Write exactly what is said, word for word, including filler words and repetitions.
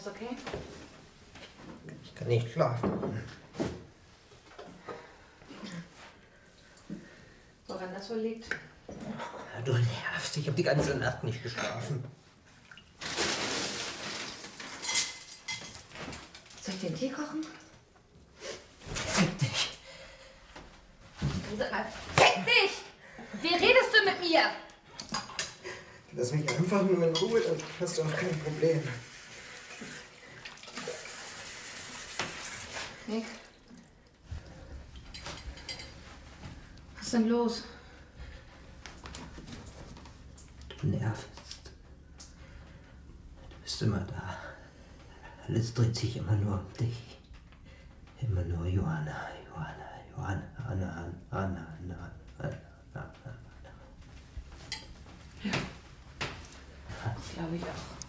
Ist okay? Ich kann nicht schlafen. Woran das wohl liegt? Ja, du nervst, ich habe die ganze Nacht nicht geschlafen. Soll ich den Tee kochen? Fick dich! Sag mal, fick dich! Wie redest du mit mir? Lass mich einfach nur in Ruhe, dann hast du auch kein Problem. Nick? Was ist denn los? Du nervst. Du bist immer da. Alles dreht sich immer nur um dich. Immer nur Johanna, Johanna, Johanna, Anna, Anna, Anna, Anna, Anna, Anna. Ja, das glaube ich auch.